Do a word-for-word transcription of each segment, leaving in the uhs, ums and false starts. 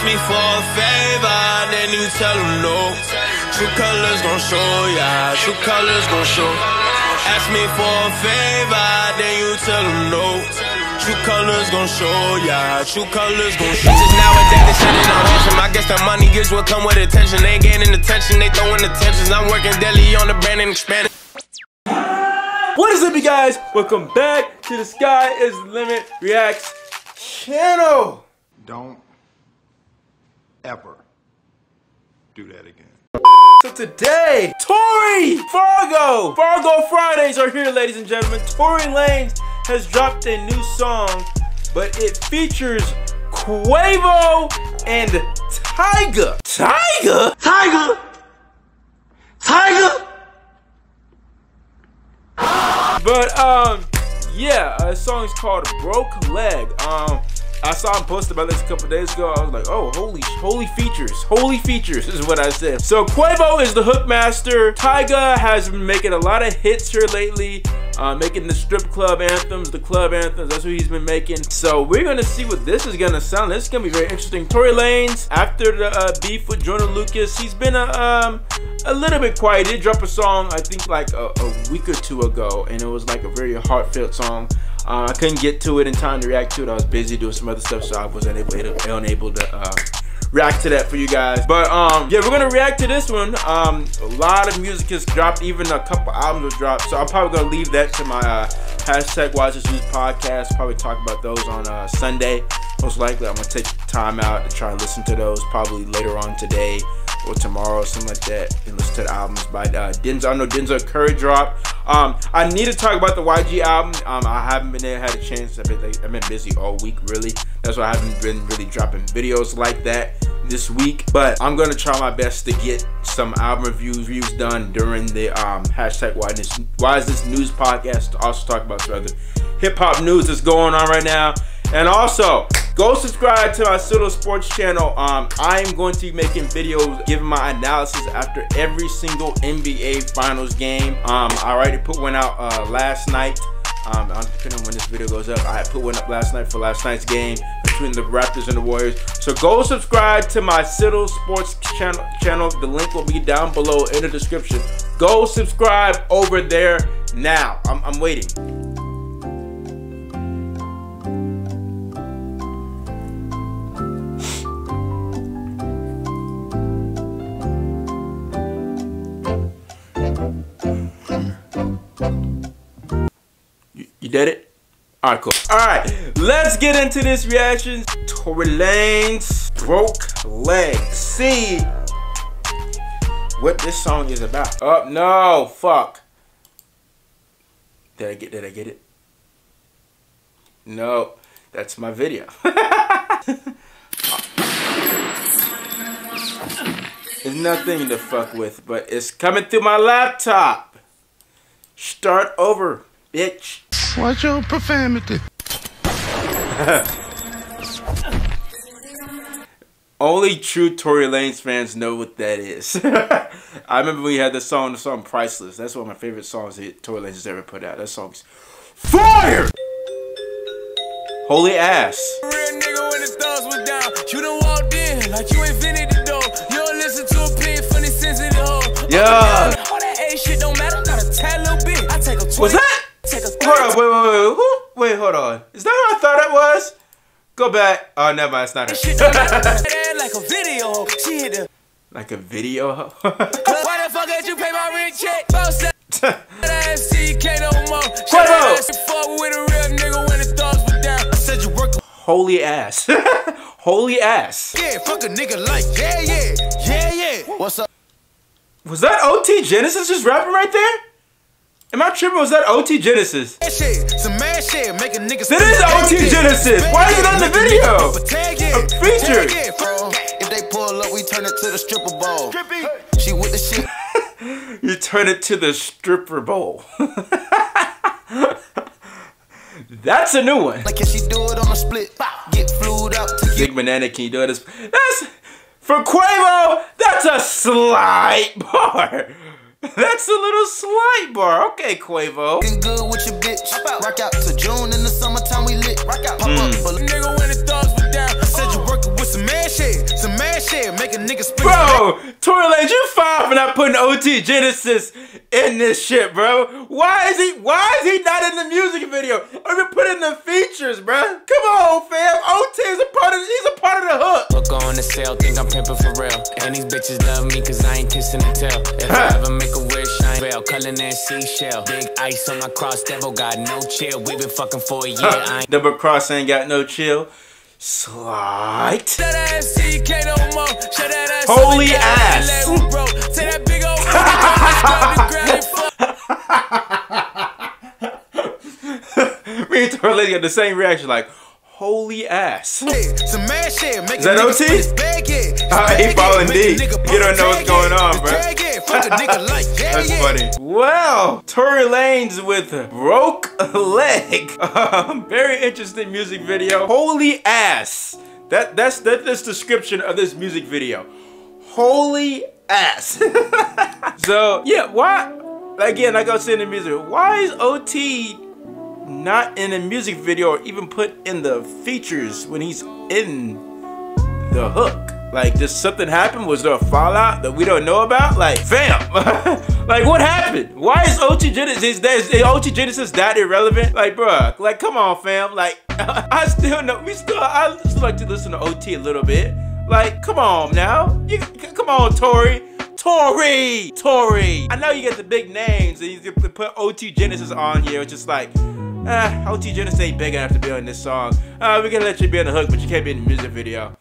ask me for a favor, then you tell them no. True colors gon' show, yeah, true colors gon' show. Ask me for a favor, then you tell them no. True colors gon' show, yeah, true colors gon' show. Just nowadays they shit is on ocean. I guess that money gives what come with attention. They ain't gaining attention, they throwing attentions. I'm working daily on the brand and expanding. What is up, you guys? Welcome back to the Sky is the Limit Reacts channel. Don't ever do that again. So today, Tory, Fargo, Fargo Fridays are here, ladies and gentlemen. Tory Lanez has dropped a new song, but it features Quavo and Tyga. Tyga? Tyga? Tyga? But, um, yeah, the song is called Broke Leg. Um, I saw him post about this a couple days ago. I was like, oh, holy, holy features. Holy features is what I said. So Quavo is the hook master. Tyga has been making a lot of hits here lately. Uh, making the strip club anthems, the club anthems. That's what he's been making. So we're going to see what this is going to sound. This is going to be very interesting. Tory Lanez, after the uh, beef with Jordan Lucas, he's been a, um, a little bit quiet. He did drop a song, I think, like a, a week or two ago. And it was like a very heartfelt song. Uh, I couldn't get to it in time to react to it. I was busy doing some other stuff, so I was unable to, unable to uh, react to that for you guys. But um, yeah, we're gonna react to this one. Um, a lot of music has dropped, even a couple albums have dropped. So I'm probably gonna leave that to my uh, hashtag Watch This News podcast. Probably talk about those on uh, Sunday. Most likely, I'm gonna take time out and try and listen to those probably later on today or tomorrow, something like that, and listen to the albums by uh, Denzel. I know Denzel Curry dropped. Um, I need to talk about the Y G album. Um, I haven't been there, had a chance. I've been, I've been busy all week, really. That's why I haven't been really dropping videos like that this week. But I'm gonna try my best to get some album reviews, reviews done during the um, hashtag Why This, Why Is This News podcast. To also talk about some other hip hop news that's going on right now, and also. Go subscribe to my pseudo sports channel. Um, I am going to be making videos giving my analysis after every single N B A finals game. Um, I already put one out uh, last night. Um, depending on when this video goes up, I put one up last night for last night's game between the Raptors and the Warriors. So go subscribe to my pseudo sports channel, channel. The link will be down below in the description. Go subscribe over there now. I'm, I'm waiting. Did it? All right, cool. All right, let's get into this reaction. Tory Lanez, Broke Leg. See what this song is about. Oh no, fuck. Did I get? Did I get it? No, that's my video. There's nothing to fuck with, but it's coming through my laptop. Start over, bitch. Watch your profanity. Only true Tory Lanez fans know what that is. I remember we had the song, the song Priceless. That's one of my favorite songs that Tory Lanez has ever put out. That song's fire! Holy ass. Real nigga when the stars were down. You done walked in like you ain't finished the door. You don't listen to a play funny sensitive hoe. Yeah. All that A shit don't matter. Got a tad little bit. I take a twist. What's that? Hold on, wait, wait, wait, who? Wait, hold on. Is that what I thought it was? Go back. Oh, never mind, it's not her. Like a video. She hit the. Like a video. Why the fuck did you pay my rent check? Holy ass. Holy ass. Yeah, fuck a nigga like yeah, yeah, yeah, yeah. What's up? Was that O T Genasis just rapping right there? Am I tripping? Was that O T Genasis? This is O T Genasis. Why is it on the video? A feature. If they pull up, we turn it to the stripper bowl. She with the shit. You turn it to the stripper bowl. That's a new one. Like can she do it on a split? Get flued up to Big Banana, can you do it? That's for Quavo. That's a slight bar. That's a little slight bar. Okay, Quavo. Good with your bitch. Rock out to June in the summertime we lit. Rock out. Nigga when the dogs were down. Said you working with some man shit. shit, make a nigga split. Bro, Tory Lanez, you fine for not putting O T Genasis in this shit, bro. Why is he why is he not in the music video? Or even put in the features, bro. Come on, fam. O T is a part of he's a part of the hook. Look on the sale, think I'm pimping for real. And these bitches love me cause I ain't kissing the tail. If I ever make a wish, I ain't fail. Culling that seashell. Big ice on my cross, devil got no chill. We been fucking for a year. I ain't double cross ain't got no chill. Slight. Holy ass. Me and Tory Lanez got the same reaction, like, holy ass. Is that O T? Uh, he falling deep. You don't know what's going on, bro. That's funny. Wow, Tory Lanez with broke leg. Um, very interesting music video. Holy ass. That that's that's this description of this music video. Holy ass. So yeah, why? Again, like I was saying in the music, why is O T not in a music video or even put in the features when he's in the hook? Like, did something happen? Was there a fallout that we don't know about? Like, fam, like, what happened? Why is O T Genasis, is, is, is O T Genasis that irrelevant? Like, bruh, like, come on, fam. Like, I still know, we still, I still like to listen to O T a little bit. Like, come on now. You, come on, Tory. Tory, Tory. I know you get the big names and you put O T Genasis on here. It's just like, ah, O T Genasis ain't big enough to be on this song. Uh, we're gonna let you be on the hook, but you can't be in the music video.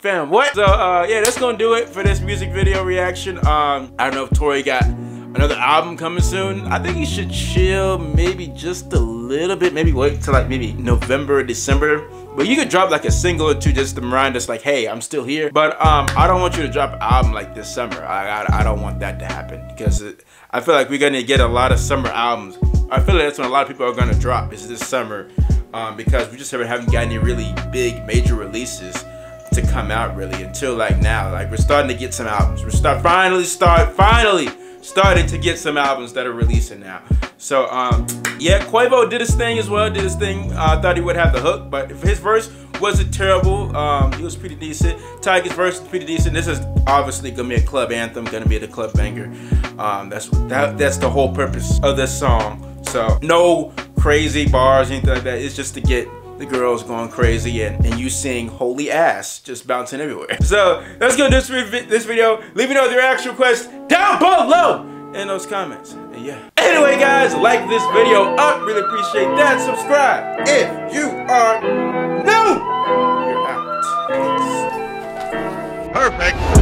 Fam, what? So, uh, yeah, that's gonna do it for this music video reaction. Um, I don't know if Tory got another album coming soon. I think he should chill maybe just a little bit. Maybe wait till like maybe November or December. But you could drop like a single or two just to remind us like, hey, I'm still here. But um, I don't want you to drop an album like this summer. I, I, I don't want that to happen because it, I feel like we're gonna get a lot of summer albums. I feel like that's when a lot of people are gonna drop is this summer um, because we just haven't, haven't gotten any really big major releases to come out really until like now. Like we're starting to get some albums. We're start finally start finally starting to get some albums that are releasing now. So um yeah, Quavo did his thing as well, did his thing. I uh, thought he would have the hook, but if his verse wasn't terrible, um he was pretty decent. Tyga's verse was pretty decent. This is obviously gonna be a club anthem, gonna be the club banger. Um that's that that's the whole purpose of this song. So no crazy bars, anything like that. It's just to get the girls going crazy and, and you seeing holy ass just bouncing everywhere. So that's gonna do this video. Leave me know your actual request down below in those comments. And yeah. Anyway, guys, like this video up. Really appreciate that. Subscribe if you are new. You're out. Perfect.